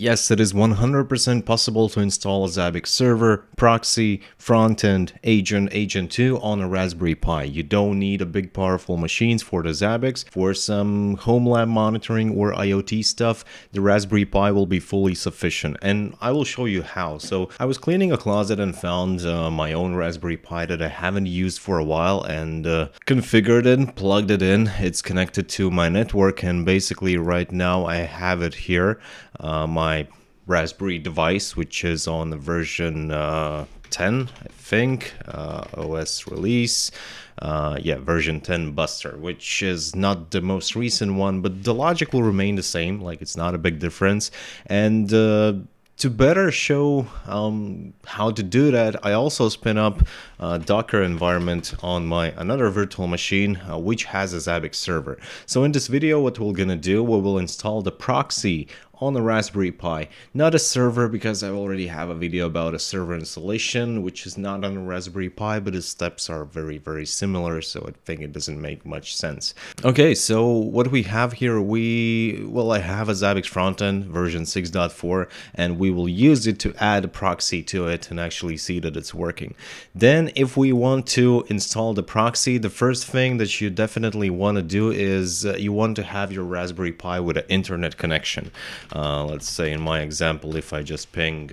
Yes, it is 100% possible to install a Zabbix server, proxy, frontend, agent, agent 2 on a Raspberry Pi. You don't need a big powerful machines for the Zabbix. For some home lab monitoring or IoT stuff, the Raspberry Pi will be fully sufficient, and I will show you how. So I was cleaning a closet and found my own Raspberry Pi that I haven't used for a while, and configured it, plugged it in. It's connected to my network, and basically right now I have it here. My Raspberry device, which is on the version 10, I think, OS release, yeah, version 10 Buster, which is not the most recent one, but the logic will remain the same, like it's not a big difference. And to better show how to do that, I also spin up a Docker environment on my another virtual machine, which has a Zabbix server. So in this video, what we're gonna do, we will install the proxy on the Raspberry Pi, not a server, because I already have a video about a server installation, which is not on a Raspberry Pi, but the steps are very, very similar, so I think it doesn't make much sense. Okay, so what we have here, I have a Zabbix frontend version 6.4, and we will use it to add a proxy to it and actually see that it's working. Then if we want to install the proxy, the first thing that you definitely want to do is you want to have your Raspberry Pi with an internet connection. Let's say in my example, if I just ping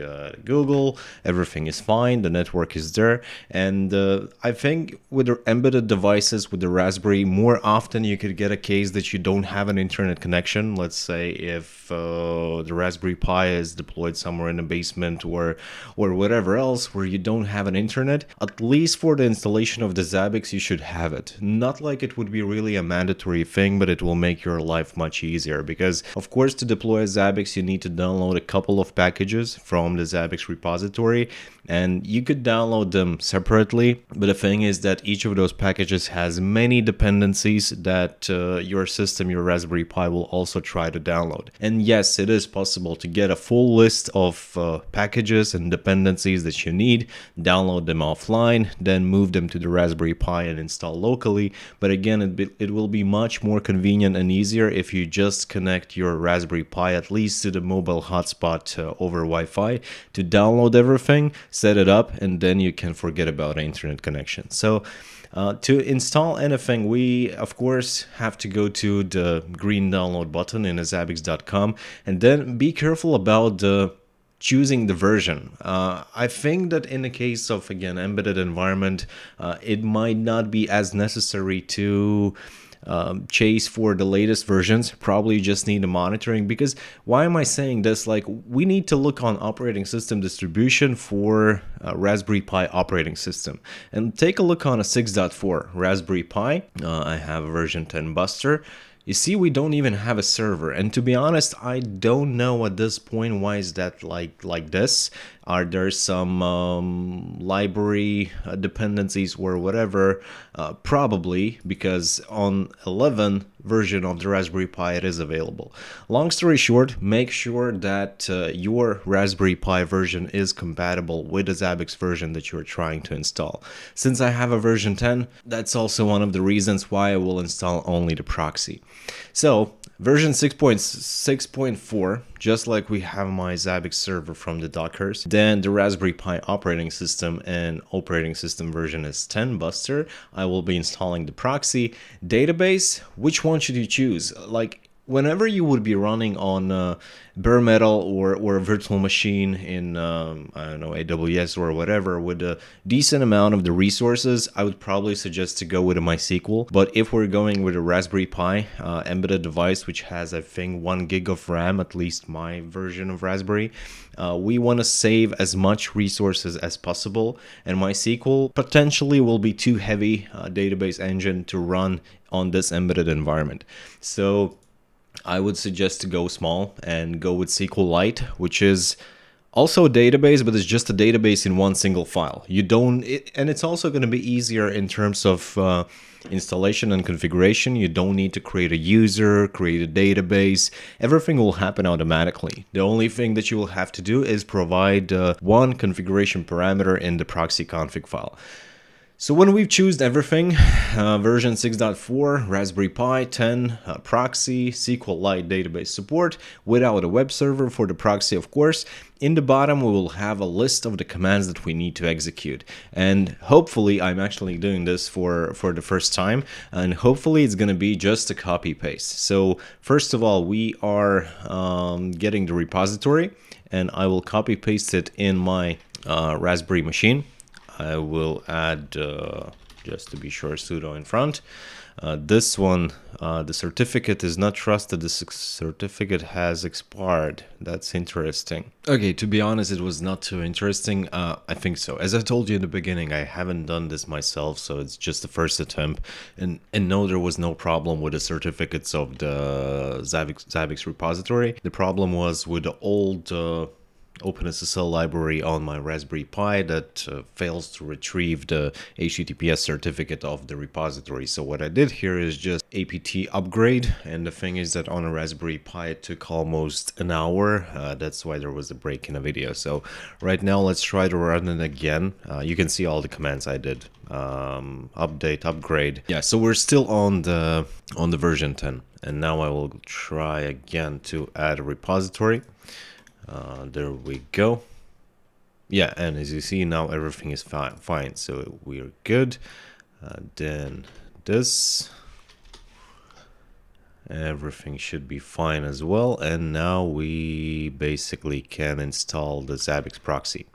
Google, everything is fine, the network is there. And I think with the embedded devices, with the Raspberry, more often you could get a case that you don't have an internet connection. Let's say if the Raspberry Pi is deployed somewhere in the basement or whatever else where you don't have an internet, at least for the installation of the Zabbix, you should have it. Not like it would be really a mandatory thing, but it will make your life much easier, because of course to deploy a Zabbix, you need to download a couple of packages from the Zabbix repository, and you could download them separately, but the thing is that each of those packages has many dependencies that your system, your Raspberry Pi, will also try to download. And yes, it is possible to get a full list of packages and dependencies that you need, download them offline, then move them to the Raspberry Pi and install locally. But again, it will be much more convenient and easier if you just connect your Raspberry Pi at least to the mobile hotspot over Wi-Fi to download everything, set it up, and then you can forget about internet connection. So to install anything, we of course have to go to the green download button in zabbix.com, and then be careful about the choosing the version. I think that in the case of, again, embedded environment, it might not be as necessary to chase for the latest versions. Probably just need a monitoring, because why am I saying this? Like, we need to look on operating system distribution for Raspberry Pi operating system, and take a look on a 6.4 Raspberry Pi. I have a version 10 Buster. You see, we don't even have a server, and to be honest, I don't know at this point why is that like this. Are there some library dependencies or whatever? Probably, because on 11 version of the Raspberry Pi it is available. Long story short, make sure that your Raspberry Pi version is compatible with the Zabbix version that you're trying to install. Since I have a version 10, that's also one of the reasons why I will install only the proxy. So version 6.6.4, just like we have my Zabbix server from the Dockers, then the Raspberry Pi operating system, and operating system version is 10 Buster. I will be installing the proxy. Database, which one should you choose? Like, whenever you would be running on bare metal or a virtual machine in, I don't know, AWS or whatever, with a decent amount of the resources, I would probably suggest to go with a MySQL. But if we're going with a Raspberry Pi embedded device, which has, I think, 1 gig of RAM, at least my version of Raspberry, we want to save as much resources as possible. And MySQL potentially will be too heavy database engine to run on this embedded environment. So I would suggest to go small and go with SQLite, which is also a database, but it's just a database in one single file. You don't, and it's also going to be easier in terms of installation and configuration. You don't need to create a user, create a database. Everything will happen automatically. The only thing that you will have to do is provide one configuration parameter in the proxy config file. So when we've chosen everything, version 6.4, Raspberry Pi 10, proxy, SQLite database support, without a web server for the proxy, of course, in the bottom we will have a list of the commands that we need to execute. And hopefully, I'm actually doing this for the first time, and hopefully it's going to be just a copy paste. So first of all, we are getting the repository, and I will copy paste it in my Raspberry machine. I will add, just to be sure, sudo in front. This one, the certificate is not trusted, the certificate has expired. That's interesting. Okay, to be honest, it was not too interesting. I think so. As I told you in the beginning, I haven't done this myself, so it's just the first attempt. And no, there was no problem with the certificates of the Zabbix repository. The problem was with the old OpenSSL library on my Raspberry Pi that fails to retrieve the HTTPS certificate of the repository. So what I did here is just apt upgrade, and the thing is that on a Raspberry Pi it took almost an hour. That's why there was a break in the video. So right now let's try to run it again. You can see all the commands I did. Update, upgrade. Yeah, so we're still on the version 10, and now I will try again to add a repository. There we go. Yeah, and as you see now everything is fine, so we're good. Then this, everything should be fine as well, and now we basically can install the Zabbix proxy.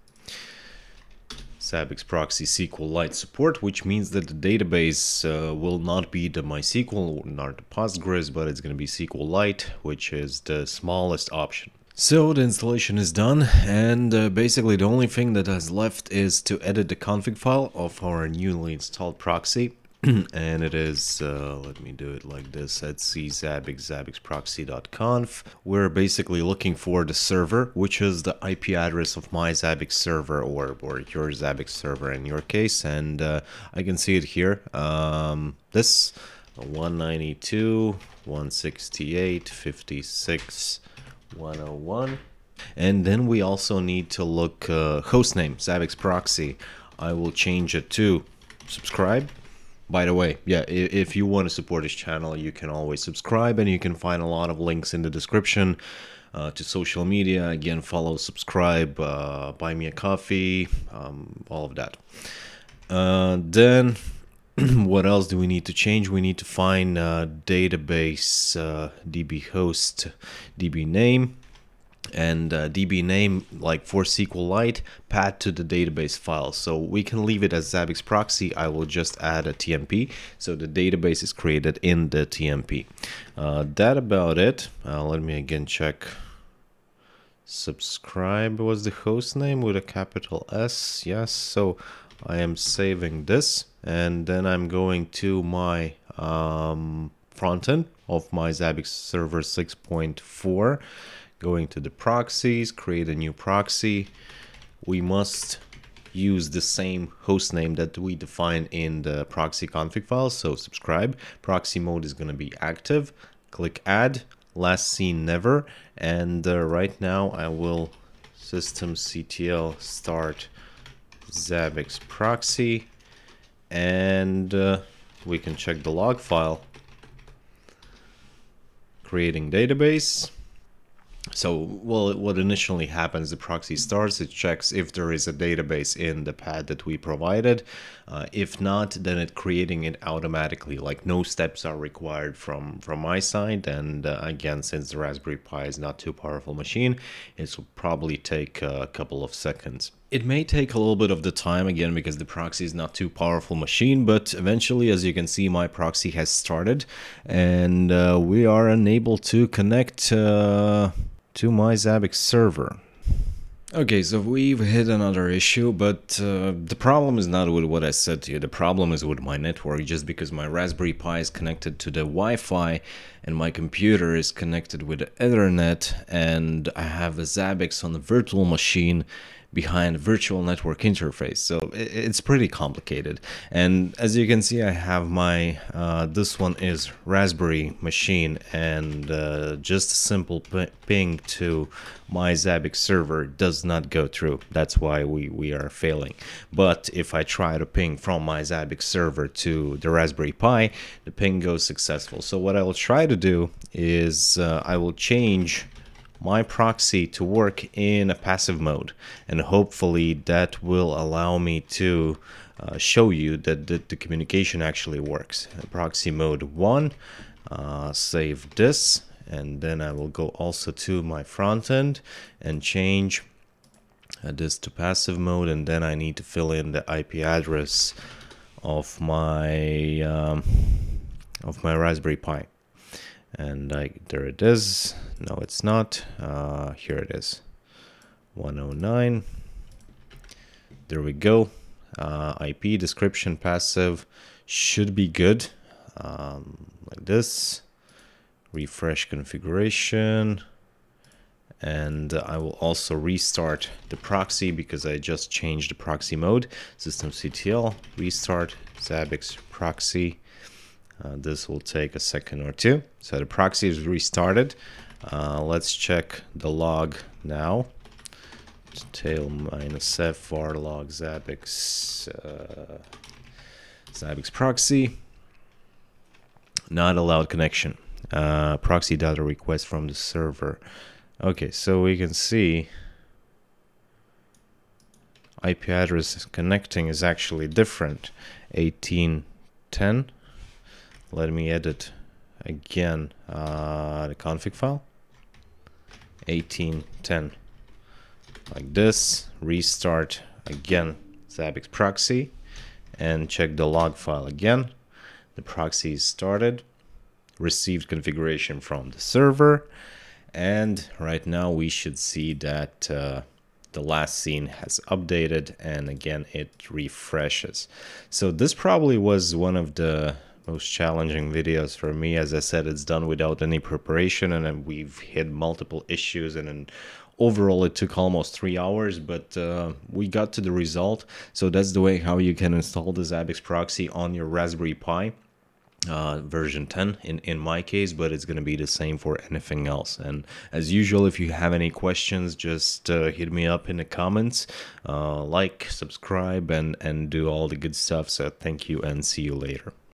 Zabbix proxy SQLite support, which means that the database will not be the MySQL, not the Postgres, but it's going to be SQLite, which is the smallest option. So the installation is done, and basically the only thing that has left is to edit the config file of our newly installed proxy. And it is, let me do it like this, at zabbixproxy.conf. We're basically looking for the server, which is the IP address of my Zabbix server, or your Zabbix server in your case, and I can see it here. This 192.168.56.101, and then we also need to look hostname Zabbix proxy. I will change it to subscribe. By the way, yeah, if you want to support this channel, you can always subscribe, and you can find a lot of links in the description to social media. Again, follow, subscribe, buy me a coffee, all of that. Then what else do we need to change? We need to find database DB host, DB name, and DB name, like for SQLite, path to the database file. So we can leave it as Zabbix proxy. I will just add a TMP, so the database is created in the TMP. That about it. Let me again check. Subscribe was the host name with a capital S. Yes, so I am saving this, and then I'm going to my front end of my Zabbix server 6.4, going to the proxies, create a new proxy. We must use the same host name that we define in the proxy config file, so subscribe. Proxy mode is going to be active. Click add, last seen never, and right now I will systemctl start Zabbix proxy, and we can check the log file, creating database. So well, what initially happens, the proxy starts, it checks if there is a database in the path that we provided. If not, then it's creating it automatically, like no steps are required from my side. And again, since the Raspberry Pi is not too powerful machine, it will probably take a couple of seconds. It may take a little bit of the time again because the proxy is not too powerful machine, but eventually, as you can see, my proxy has started, and we are unable to connect to my Zabbix server. Okay, so we've hit another issue, but the problem is not with what I said to you. The problem is with my network, just because my Raspberry Pi is connected to the Wi-Fi and my computer is connected with the Ethernet, and I have a Zabbix on the virtual machine, behind virtual network interface. So it's pretty complicated. And as you can see, I have my, this one is Raspberry machine, and just a simple ping to my Zabbix server does not go through. That's why we are failing. But if I try to ping from my Zabbix server to the Raspberry Pi, the ping goes successful. So what I will try to do is I will change my proxy to work in a passive mode, and hopefully that will allow me to show you that the communication actually works. Proxy mode 1, save this, and then I will go also to my front end and change this to passive mode, and then I need to fill in the IP address of my Raspberry Pi. And there it is. No, it's not. Here it is. 109. There we go. IP description passive should be good. Like this. Refresh configuration. And I will also restart the proxy because I just changed the proxy mode. Systemctl restart Zabbix proxy. This will take a second or two. So the proxy is restarted. Let's check the log now. Tail -f var log Zabbix, Zabbix proxy. Not allowed connection. Proxy data request from the server. Okay, so we can see IP address connecting is actually different. 1810. Let me edit again the config file. 1810. Like this. Restart again Zabbix proxy and check the log file again. The proxy is started. Received configuration from the server. And right now we should see that the last scene has updated, and again it refreshes. So this probably was one of the most challenging videos for me. As I said, it's done without any preparation, and we've hit multiple issues, and overall it took almost 3 hours, but we got to the result. So that's the way how you can install the Zabbix proxy on your Raspberry Pi. Version 10 in my case, but it's going to be the same for anything else. And as usual, if you have any questions, just hit me up in the comments, like, subscribe, and do all the good stuff. So thank you, and see you later.